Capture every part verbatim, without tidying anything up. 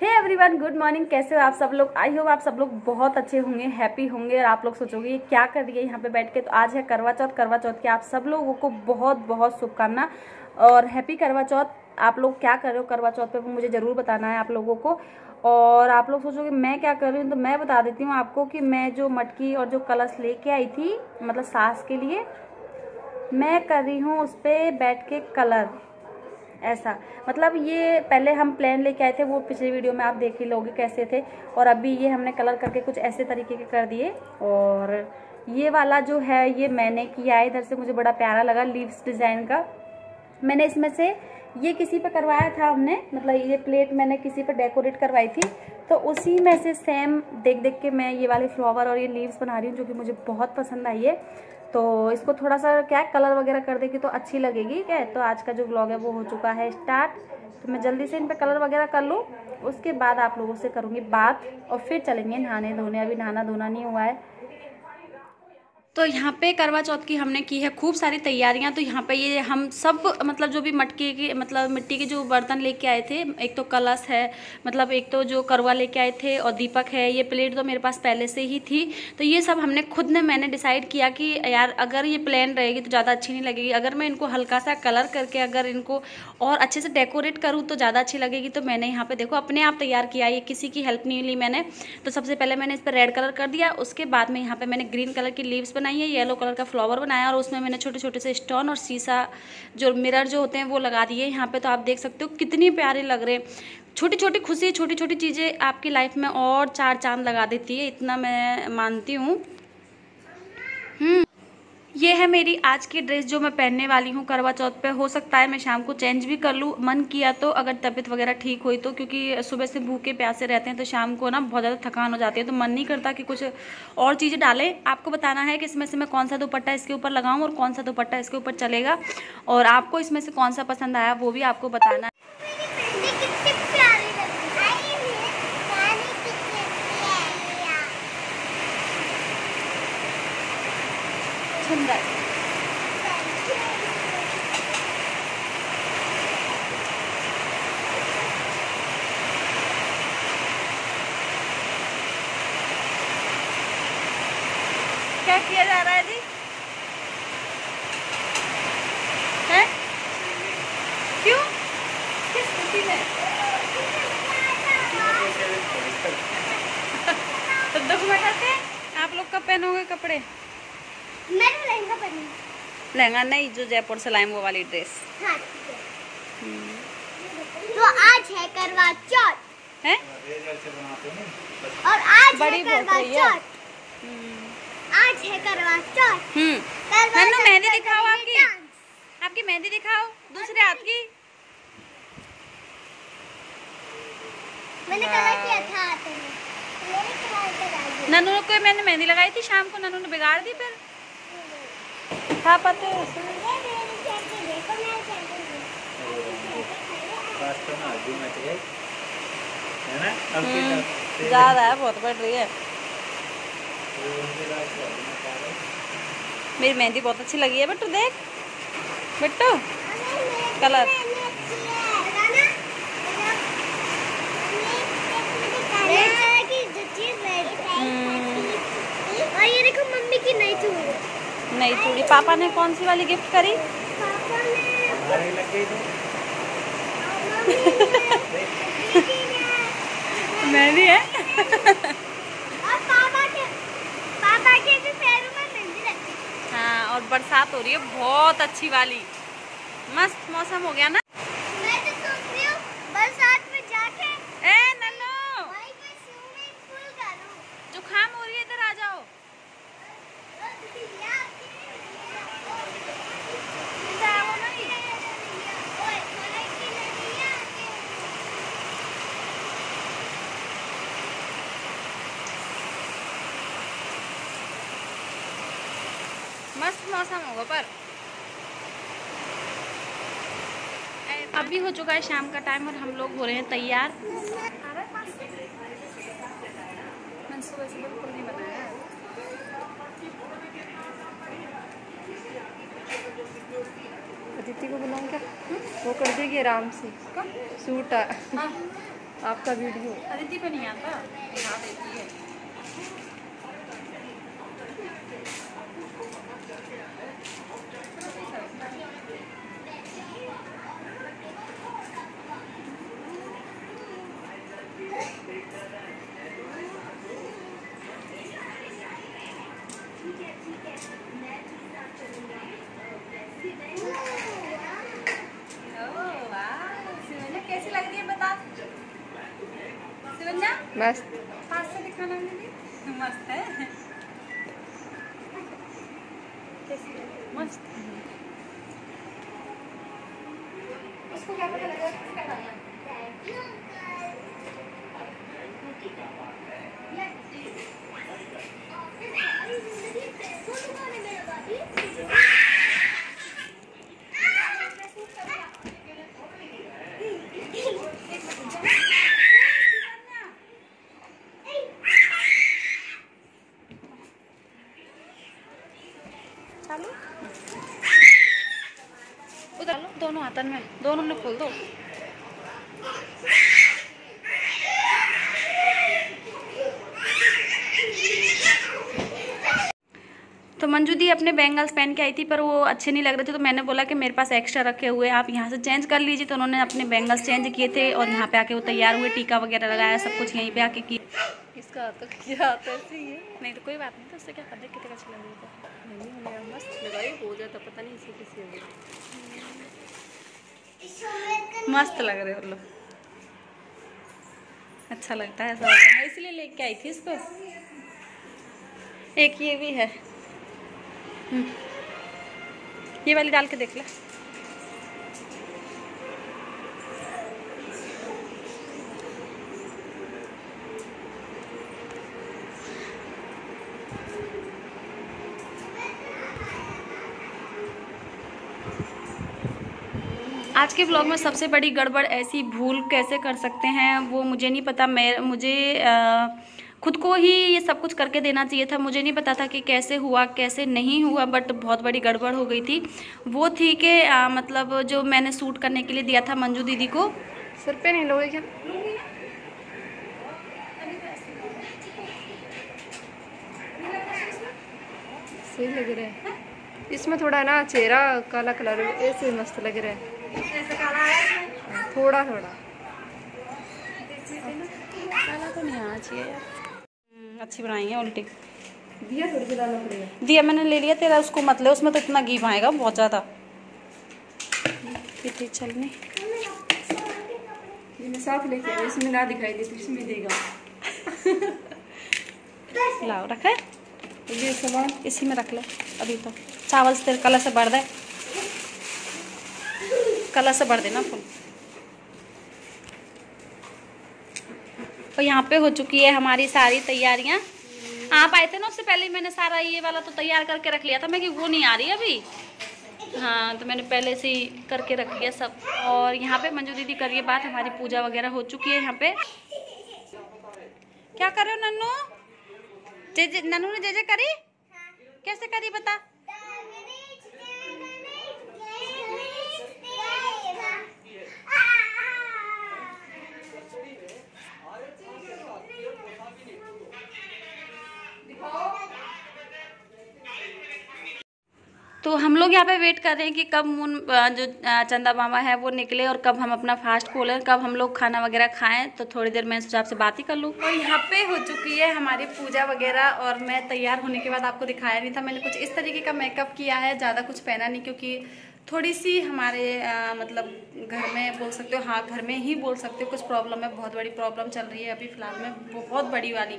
Hey everyone, good morning. कैसे हो आप सब लोग? आई होप आप सब लोग बहुत अच्छे होंगे, हैप्पी होंगे। और आप लोग सोचोगे ये क्या कर रही है यहाँ पे बैठ के। तो आज है करवा चौथ। करवा चौथ की आप सब लोगों को बहुत बहुत शुभकामना और हैप्पी करवा चौथ। आप लोग क्या कर रहे हो करवा चौथ पे वो मुझे ज़रूर बताना है आप लोगों को। और आप लोग सोचोगे मैं क्या कर रही हूँ, तो मैं बता देती हूँ आपको कि मैं जो मटकी और जो कलश लेके आई थी मतलब सास के लिए, मैं कर रही हूँ उस पर बैठ के कलर। ऐसा मतलब ये पहले हम प्लान लेके आए थे, वो पिछली वीडियो में आप देख ही लोगे कैसे थे। और अभी ये हमने कलर करके कुछ ऐसे तरीके के कर दिए। और ये वाला जो है ये मैंने किया है इधर से, मुझे बड़ा प्यारा लगा लीव्स डिज़ाइन का। मैंने इसमें से ये किसी पे करवाया था हमने, मतलब ये प्लेट मैंने किसी पे डेकोरेट करवाई थी, तो उसी में से सेम देख देख के मैं ये वाले फ्लावर और ये लीव्स बना रही हूँ, जो कि मुझे बहुत पसंद आई है। तो इसको थोड़ा सा क्या कलर वगैरह कर देगी तो अच्छी लगेगी क्या। तो आज का जो व्लॉग है वो हो चुका है स्टार्ट। तो मैं जल्दी से इन पे कलर वगैरह कर लूँ, उसके बाद आप लोगों से करूँगी बात और फिर चलेंगे नहाने धोने। अभी नहाना धोना नहीं हुआ है। तो यहाँ पे करवा चौथ की हमने की है खूब सारी तैयारियाँ। तो यहाँ पे ये हम सब मतलब जो भी मटके के मतलब मिट्टी के जो बर्तन लेके आए थे, एक तो कलश है, मतलब एक तो जो करवा लेके आए थे और दीपक है, ये प्लेट तो मेरे पास पहले से ही थी। तो ये सब हमने खुद ने मैंने डिसाइड किया कि यार अगर ये प्लेन रहेगी तो ज़्यादा अच्छी नहीं लगेगी, अगर मैं इनको हल्का सा कलर करके अगर इनको और अच्छे से डेकोरेट करूँ तो ज़्यादा अच्छी लगेगी। तो मैंने यहाँ पर देखो अपने आप तैयार किया, ये किसी की हेल्प नहीं ली मैंने। तो सबसे पहले मैंने इस पर रेड कलर कर दिया, उसके बाद में यहाँ पर मैंने ग्रीन कलर की लीव्स बनाई है, येलो कलर का फ्लावर बनाया और उसमें मैंने छोटे छोटे से स्टोन और शीशा जो मिरर जो होते हैं वो लगा दिए यहाँ पे। तो आप देख सकते हो कितनी प्यारे लग रहे हैं। छोटी छोटी खुशी, छोटी छोटी चीज़ें आपकी लाइफ में और चार चांद लगा देती है, इतना मैं मानती हूँ। ये है मेरी आज की ड्रेस जो मैं पहनने वाली हूँ करवा चौथ पे। हो सकता है मैं शाम को चेंज भी कर लूँ, मन किया तो, अगर तबीयत वगैरह ठीक हुई तो, क्योंकि सुबह से भूखे प्यासे रहते हैं तो शाम को ना बहुत ज़्यादा थकान हो जाती है, तो मन नहीं करता कि कुछ और चीज़ें डालें। आपको बताना है कि इसमें से मैं कौन सा दुपट्टा इसके ऊपर लगाऊँ और कौन सा दुपट्टा इसके ऊपर चलेगा, और आपको इसमें से कौन सा पसंद आया वो भी आपको बताना है। क्या किया जा रहा है जी? है? क्यों? किस खुशी में? तो दुख मटाते आप लोग कब पहनोगे कपड़े? मैं तो लहंगा पहनूंगी। लहंगा नहीं, जो जयपुर से लाए वो वाली ड्रेस। हाँ, तो आज है करवा चौथ है और आज बड़ी करवा चौथ। आज है करवा चौथ। हम्म, मेहंदी दिखाओ आपकी आपकी मेहंदी दिखाओ दूसरे हाथ की। मैंने कलर किया था नन्नू को, मैंने मेहंदी लगाई थी शाम को, नन्नू ने बिगाड़ दी। फिर हाँ पता है जा रहा है, बहुत बढ़ रही है। मेरी मेहंदी बहुत अच्छी लगी है बिट्टू, देख बिट्टू कलर। और ये देखो मम्मी की नई चूड़ी। नई चूड़ी पापा ने कौन सी वाली गिफ्ट करी? पापा ने मेहंदी है और बरसात हो रही है बहुत अच्छी वाली, मस्त मौसम हो गया ना। मैं तो सोच रही हूँ बरसात में जाके ए नन्नू भाई कोई स्विमिंग पूल का लो, जुकाम हो रही है इधर आ जाओ। मस्त मौसम होगा। पर अभी हो चुका है शाम का टाइम और हम लोग हो रहे हैं तैयार। मैंने सुबह से बिल्कुल नहीं बनाया। अदिति को बुलाऊं क्या? वो कर देगी आराम से। सूट आ आपका वीडियो अदिति पे नहीं आता, दिखा देती है। कैसी लग रही है बता सुवन्या? मस्त। हाथ से दिखाना मुझे। मस्त है। कैसी? मस्त। उसको क्या पता लगा किसका था? उधर लो दोनों हाथन में, दोनों ने खोल दो। तो मंजू दी अपने बैंगल्स पहन के आई थी पर वो अच्छे नहीं लग रहे थे, तो मैंने बोला कि मेरे पास एक्स्ट्रा रखे हुए हैं, आप यहाँ से चेंज कर लीजिए। तो उन्होंने अपने बैंगल्स चेंज किए थे और यहाँ पे आके वो तैयार हुए, टीका वगैरह लगाया, सब कुछ यहीं पे आके किया। इसका तो क्या आता है ये? नहीं तो कोई बात नहीं, तो उससे क्या करते, कितने अच्छा लगेगा। मस्त लगाई हो जाता, पता नहीं इसे किसी मस्त लग रहे हो लोग, अच्छा लगता है ऐसा, इसलिए लेके आई थी इसको। एक ये भी है, ये वाली डाल के देख ले। आज के व्लॉग में सबसे बड़ी गड़बड़ ऐसी भूल कैसे कर सकते हैं वो मुझे नहीं पता। मैं मुझे आ, खुद को ही ये सब कुछ करके देना चाहिए था, मुझे नहीं पता था कि कैसे हुआ कैसे नहीं हुआ, बट बहुत बड़ी गड़बड़ हो गई थी। वो थी कि मतलब जो मैंने सूट करने के लिए दिया था मंजू दीदी को। सर पे नहीं लोगे क्या? सही लग रहा है इसमें थोड़ा ना, चेहरा काला कलर ऐसे मस्त लग रहा है, थोड़ा थोड़ा काला तो नहीं आना चाहिए यार। अच्छी बनाई है उल्टी। दिया थोड़ी सी डालना पड़ेगा। दिया मैंने ले लिया तेरा, उसको मत ले, उसमें तो इतना घी आएगा बहुत ज़्यादा। कितनी चलनी साथ लेके आए, इसमें ना दिखाई देती, इसमें देगा। लाओ रखा है ये सामान, इसी में रख लो। अभी तो चावल से तेरे कलर से बढ़ दे, कलर से भर देना फुल। और यहाँ पे हो चुकी है हमारी सारी तैयारियाँ। आप आए थे ना उससे पहले मैंने सारा ये वाला तो तैयार करके रख लिया था मैं, कि वो नहीं आ रही अभी। हाँ तो मैंने पहले से ही करके रख लिया सब। और यहाँ पे मंजू दीदी करिए बात, हमारी पूजा वगैरह हो चुकी है। यहाँ पे क्या कर रहे हो नन्नू? जे जे नन्नू ने जे जे करी? कैसे करी बता? तो हम लोग यहाँ पे वेट कर रहे हैं कि कब मून जो चंदा मामा है वो निकले और कब हम अपना फास्ट खोलें, कब हम लोग खाना वगैरह खाएं। तो थोड़ी देर मैं सोचा आपसे बात ही कर लूँ। और यहाँ पे हो चुकी है हमारी पूजा वगैरह, और मैं तैयार होने के बाद आपको दिखाया नहीं था, मैंने कुछ इस तरीके का मेकअप किया है, ज़्यादा कुछ पहना नहीं, क्योंकि थोड़ी सी हमारे आ, मतलब घर में बोल सकते हो, हाँ घर में ही बोल सकते हो, कुछ प्रॉब्लम है, बहुत बड़ी प्रॉब्लम चल रही है अभी फ़िलहाल में, बहुत बड़ी वाली।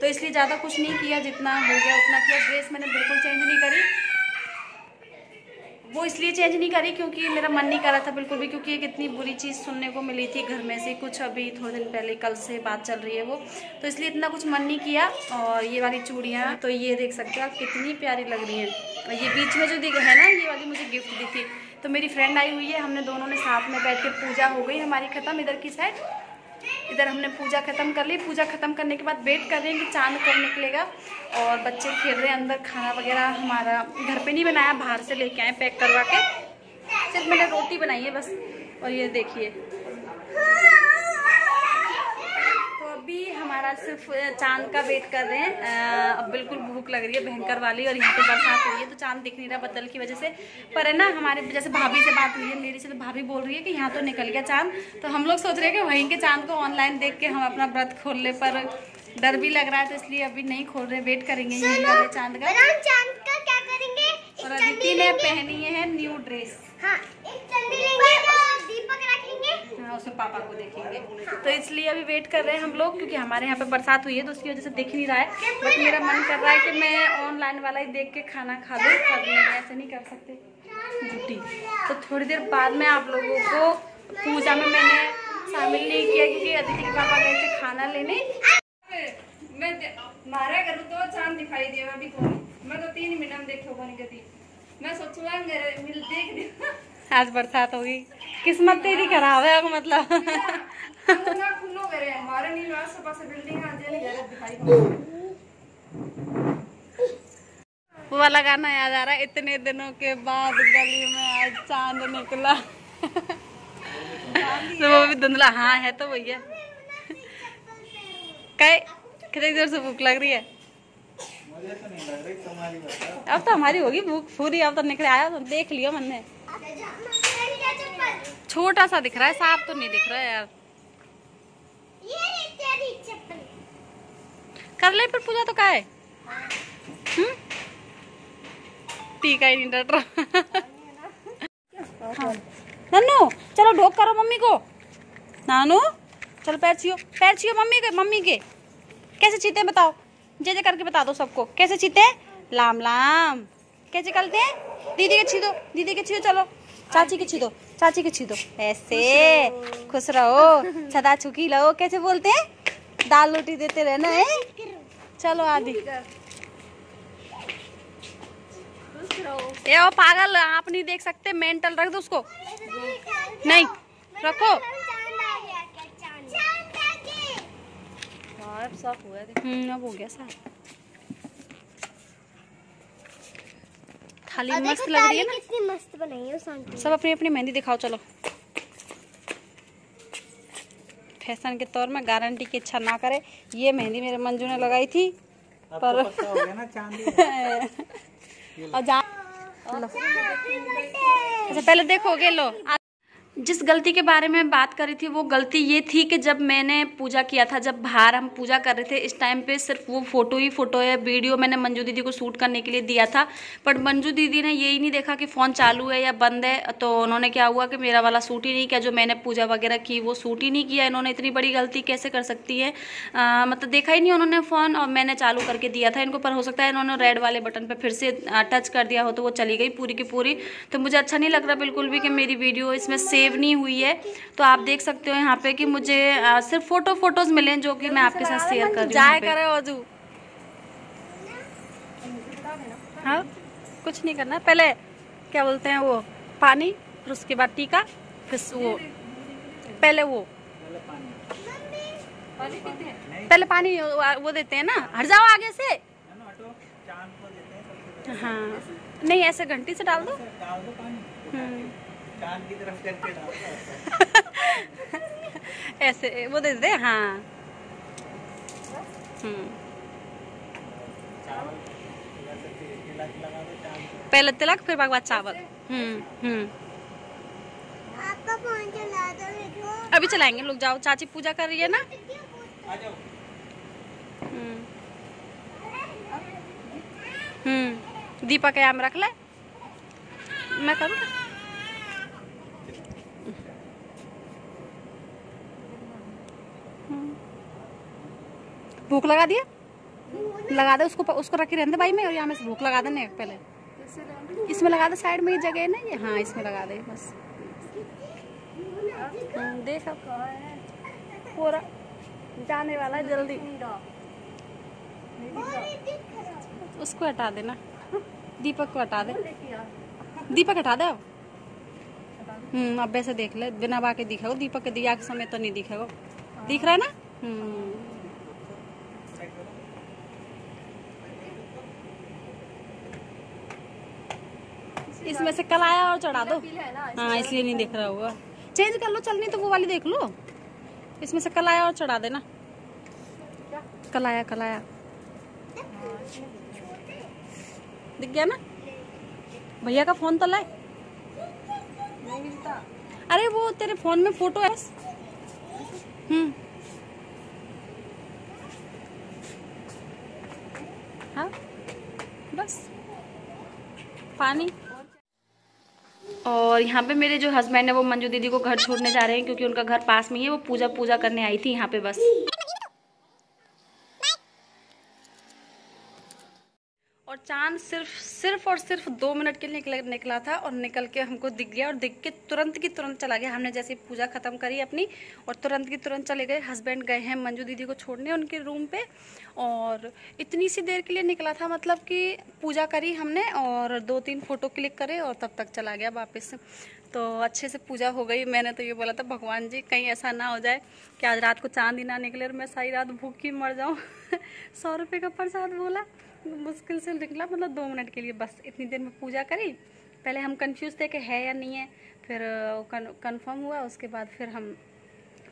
तो इसलिए ज़्यादा कुछ नहीं किया, जितना हो गया उतना किया। ड्रेस मैंने बिल्कुल चेंज नहीं करी, वो इसलिए चेंज नहीं करी क्योंकि मेरा मन नहीं कर रहा था बिल्कुल भी, क्योंकि एक इतनी बुरी चीज़ सुनने को मिली थी घर में से कुछ, अभी थोड़े दिन पहले, कल से बात चल रही है वो, तो इसलिए इतना कुछ मन नहीं किया। और ये वाली चूड़ियाँ तो ये देख सकते हो आप कितनी प्यारी लग रही हैं। और ये बीच में जो दिख है ना, ये वाली मुझे गिफ्ट दी थी, तो मेरी फ्रेंड आई हुई है, हमने दोनों ने साथ में बैठ के पूजा हो गई हमारी ख़त्म, इधर की साइड इधर हमने पूजा ख़त्म कर ली। पूजा ख़त्म करने के बाद वेट कर रहे हैं कि चांद कब निकलेगा, और बच्चे खेल रहे हैं अंदर। खाना वगैरह हमारा घर पे नहीं बनाया, बाहर से लेके आए पैक करवा के, सिर्फ मैंने रोटी बनाई है बस। और ये देखिए महाराज सिर्फ चांद का वेट कर रहे हैं। अब बिल्कुल भूख लग रही है भयंकर वाली, और यहाँ पे बरसात हो रही है तो चांद दिख नहीं रहा बदल की वजह से। पर है ना, हमारे जैसे भाभी से बात हुई है मेरी से, तो भाभी बोल रही है कि यहाँ तो निकल गया चांद। तो हम लोग सोच रहे हैं कि वहीं के चांद को ऑनलाइन देख के हम अपना व्रत खोल ले, पर डर भी लग रहा है तो इसलिए अभी नहीं खोल रहे, वेट करेंगे यहीं वाले चांद का। और अदिति ने पहनी है न्यू ड्रेस, उसमें पापा को देखेंगे, तो इसलिए अभी वेट कर रहे हैं हम लोग, क्योंकि हमारे यहाँ पे बरसात हुई है तो उसकी वजह से देख नहीं रहा है। बट मेरा मन कर रहा है कि मैं ऑनलाइन वाला ही देख के खाना खा लूँ, पर मैं ऐसे नहीं कर सकते ड्यूटी। तो थोड़ी देर बाद में आप लोगों को पूजा में मैंने शामिल नहीं किया क्योंकि अदिति के पापा गए थे खाना लेने। मैं मारा करूँ तो चांद दिखाई देगा अभी को, मैं तो तीन मिनट में देखी, मैं सोचूंगा देख। आज बरसात होगी, किस्मत तेरी खराब है मतलब। वो वाला गाना याद आ रहा है, इतने दिनों के बाद गली में आज चांद निकला। तो वो भी धुंधला हाँ है तो वही है। कई कितनी देर से भूख लग रही है? अब तो हमारी होगी भूख पूरी, अब तो निकल आया तो देख लिया मैंने। छोटा सा दिख रहा है, साफ तो नहीं दिख रहा है यार। ये कर ले पर पूजा तो का है, ठीक है नहीं डट रहा। नन्नू चलो ढोक करो मम्मी को, नानू चलो पैर छियो, पैर छियो मम्मी के। मम्मी के कैसे चीते बताओ, जे जे करके बता दो सबको कैसे चीते। लाम लाम कैसे करते हैं? दीदी के छी दो, दीदी के छी दो, चलो चाची के छी दो, चाची के छी दो, ऐसे खुश रहो सदा छुकी लो। कैसे बोलते हैं? दाल रोटी देते रहना है। चलो आदि ये पागल, आप नहीं देख सकते, मेंटल रख दो उसको, नहीं रखो। अब साफ हुआ है, अब हो गया साफ। थाली मस्त लग रही है ना, कितनी मस्त बनाई है सांटी। सब अपनी अपनी मेहंदी दिखाओ, चलो फैशन के तौर में गारंटी की इच्छा ना करे। ये मेहंदी मेरे मंजू ने लगाई थी, पर तो हो गया ना चांदी। और जा अच्छा पहले देखोगे लो। जिस गलती के बारे में बात करी थी वो गलती ये थी कि जब मैंने पूजा किया था, जब बाहर हम पूजा कर रहे थे इस टाइम पे सिर्फ वो फ़ोटो ही फ़ोटो है, वीडियो मैंने मंजू दीदी को शूट करने के लिए दिया था। पर मंजू दीदी ने यही नहीं देखा कि फ़ोन चालू है या बंद है, तो उन्होंने क्या हुआ कि मेरा वाला शूट ही नहीं किया, जो मैंने पूजा वगैरह की वो शूट ही नहीं किया। इन्होंने इतनी बड़ी गलती कैसे कर सकती है, आ, मतलब देखा ही नहीं उन्होंने फ़ोन, और मैंने चालू करके दिया था इनको। पर हो सकता है इन्होंने रेड वाले बटन पर फिर से टच कर दिया हो तो वो चली गई पूरी की पूरी। तो मुझे अच्छा नहीं लग रहा बिल्कुल भी कि मेरी वीडियो इसमें सेव नहीं हुई है। तो आप देख सकते हो यहाँ पे कि मुझे आ, सिर्फ फोटो फोटोज मिले जो कि मैं आपके साथ शेयर कर रही हूँ। हाँ कुछ नहीं करना, पहले क्या बोलते हैं वो पानी, फिर उसके बाद टीका, फिर वो पहले वो पहले पानी वो देते हैं ना। हट जाओ आगे से, हाँ नहीं ऐसे घंटी से डाल दो कान की तरफ करके डालता ऐसे वो दे दे। हाँ पहले तिलक फिर भगवान चावल। अभी चलाएंगे लोग, जाओ चाची पूजा कर रही है ना। हम्म दीपक के आम रख ले, मैं करूँ भूख लगा दिया, लगा दे उसको, उसको रखे रहने बाई में, और यहाँ में भूख लगा देने पहले इसमें लगा दे, साइड में ये जगह है ना ये, हाँ इसमें लगा दे बस। देखो पूरा जाने वाला है जल्दी, उसको हटा देना, दीपक को हटा दे, दीपक हटा दे अब। हम्म अब वैसे देख ले, बिना बाके दिखाओ, दीपक के दिया के समय तो नहीं दिखेगा, दिख रहा है ना। हम्म इसमें से कल आया और चढ़ा दो, हाँ इसलिए नहीं देख रहा होगा, चेंज कर लो, चल नहीं तो वो वाली देख लो, इसमें से कल आया और चढ़ा देना। कलाया कलाया दिख गया ना। भैया का फोन तो लाए। अरे वो तेरे फोन में फोटो है। हम्म हाँ बस पानी। और यहाँ पे मेरे जो हस्बैंड है वो मंजू दीदी को घर छोड़ने जा रहे हैं क्योंकि उनका घर पास में ही है। वो पूजा पूजा करने आई थी यहाँ पे बस। और चांद सिर्फ सिर्फ और सिर्फ दो मिनट के लिए निकला, निकला था और निकल के हमको दिख गया। और दिख के तुरंत की तुरंत चला गया। हमने जैसे पूजा खत्म करी अपनी और तुरंत की तुरंत चले गए। हस्बैंड गए हैं मंजू दीदी को छोड़ने उनके रूम पे। और इतनी सी देर के लिए निकला था, मतलब कि पूजा करी हमने और दो तीन फ़ोटो क्लिक करे और तब तक चला गया वापस। तो अच्छे से पूजा हो गई। मैंने तो ये बोला था भगवान जी कहीं ऐसा ना हो जाए कि आज रात को चाँद ही ना निकले और मैं सारी रात भूखी मर जाऊँ। सौ रुपये का प्रसाद बोला, मुश्किल से निकला, मतलब दो मिनट के लिए बस। इतनी देर में पूजा करी। पहले हम कंफ्यूज थे कि है या नहीं है, फिर कंफर्म हुआ। उसके बाद फिर हम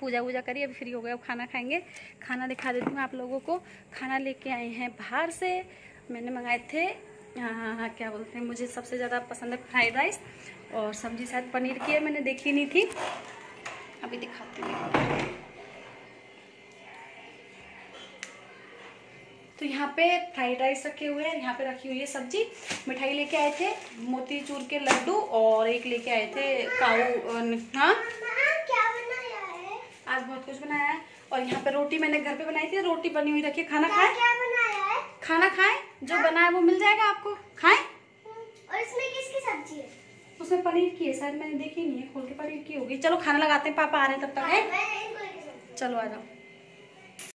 पूजा वूजा करी। अभी फ्री हो गए, अब खाना खाएंगे। खाना दिखा देती हूँ आप लोगों को। खाना लेके आए हैं बाहर से। मैंने मंगाए थे हाँ हाँ हाँ क्या बोलते हैं, मुझे सबसे ज़्यादा पसंद है फ्राइड राइस और सब्जी शायद पनीर की है, मैंने देखी नहीं थी। अभी दिखाती हूँ। तो यहाँ पे फ्राइड राइस रखे हुए हैं, यहाँ पे रखी हुई है सब्जी। मिठाई लेके आए थे मोतीचूर के लड्डू और एक लेके आए थे काऊ। हाँ क्या बनाया है आज? बहुत कुछ बनाया है। और यहाँ पे रोटी मैंने घर पे बनाई थी, रोटी बनी हुई रखी। खाना खाए? क्या बनाया है? खाना खाए जो हाँ? बनाया वो मिल जाएगा आपको। खाए। और इसमें किसकी सब्जी है? उसमें पनीर की है शायद, मैंने देखी नहीं है खोल के। पनीर की होगी। चलो खाना लगाते हैं, पापा आ रहे हैं तब तक। है चलो आ जाओ।